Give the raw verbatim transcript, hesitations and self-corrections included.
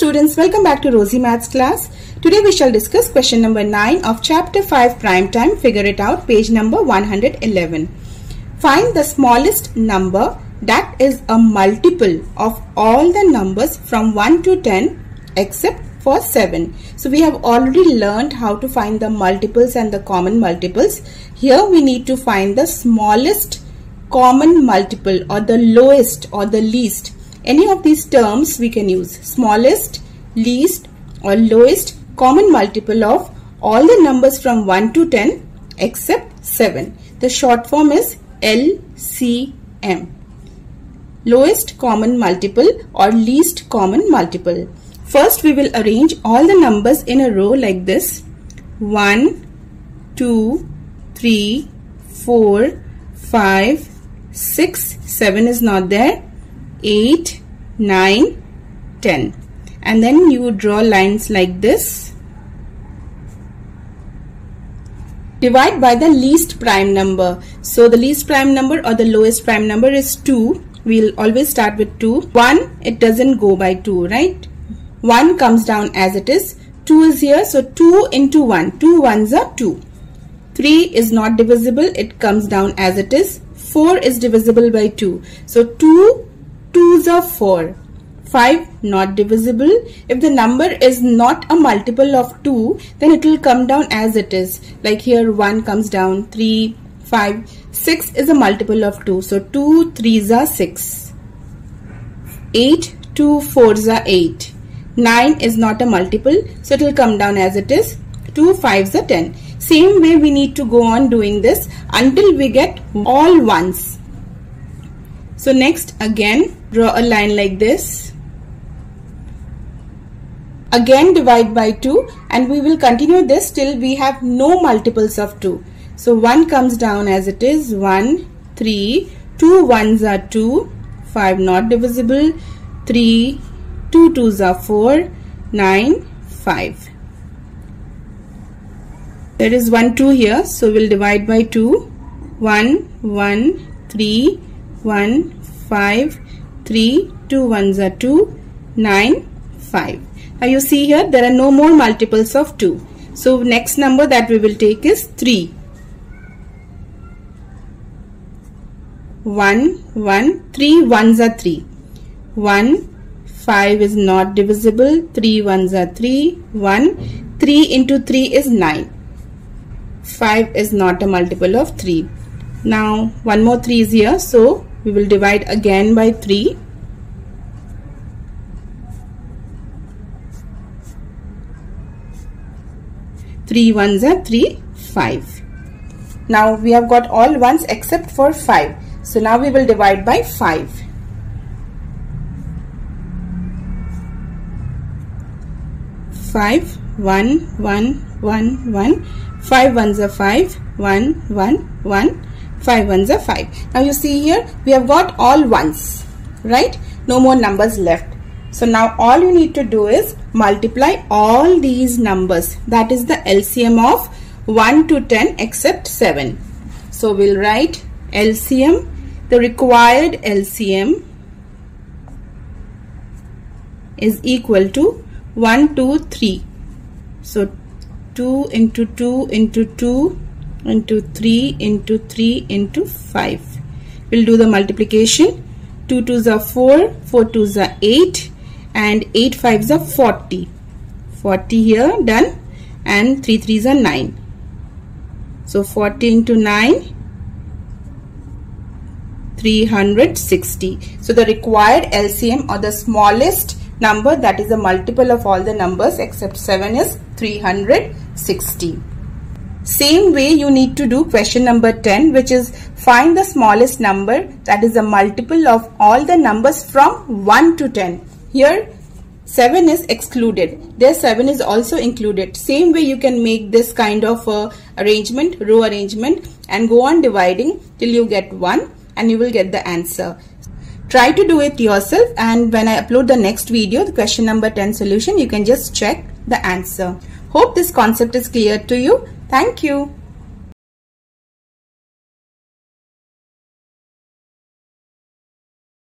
students, welcome back to Rosie Maths class. Today we shall discuss question number nine of chapter five prime time. Figure it out, page number one hundred eleven. Find the smallest number that is a multiple of all the numbers from one to ten except for seven. So we have already learned how to find the multiples and the common multiples. Here we need to find the smallest common multiple or the lowest or the least. Any of these terms we can use: smallest, least or lowest common multiple of all the numbers from one to ten except seven. The short form is L C M. Lowest common multiple or least common multiple. First we will arrange all the numbers in a row like this. one, two, three, four, five, six, seven is not there. eight, nine, ten, and then you draw lines like this. Divide by the least prime number. So the least prime number or the lowest prime number is two. We'll always start with two. one, it doesn't go by two, right? one comes down as it is. two is here, so two into one. two ones are two. three is not divisible, it comes down as it is. four is divisible by two. So two twos are four. five not divisible. If the number is not a multiple of two, then it will come down as it is. Like here one comes down, three, five, six is a multiple of two. So two threes are six. eight, two fours are eight. nine is not a multiple, so it will come down as it is. two fives are ten. Same way we need to go on doing this until we get all ones. So next again draw a line like this. Again divide by two and we will continue this till we have no multiples of two. So one comes down as it is. one, three, two ones are two, five not divisible, three, two twos are four, nine, five. There is one two here, so we'll divide by two. one, one, three, one, five, three, two ones are two, nine, five. Now you see here there are no more multiples of two. So next number that we will take is three. one, one, three ones are three. one, five is not divisible, three ones are three. one, three into three is nine. five is not a multiple of three. Now one more three is here, so we will divide again by three. three ones are three, five. Now we have got all ones except for five. So now we will divide by five. five, one, one, one, one. five ones are five, one, one, one, five ones are five. Now you see here we have got all ones, right? No more numbers left. So now all you need to do is multiply all these numbers. That is the L C M of one to ten except seven. So we'll write L C M, the required L C M is equal to one, two, three. So two into two into two into three into three into five. We'll do the multiplication. two twos are four, four twos are eight, and eight fives are forty. forty here, done, and three threes are nine. So forty into nine, three hundred sixty. So the required L C M or the smallest number that is a multiple of all the numbers except seven is three hundred sixty. Same way you need to do question number ten, which is find the smallest number that is a multiple of all the numbers from one to ten. Here seven is excluded. There seven is also included. Same way you can make this kind of uh, arrangement, row arrangement, and go on dividing till you get one and you will get the answer. Try to do it yourself, and when I upload the next video, the question number ten solution, you can just check the answer. Hope this concept is clear to you. Thank you.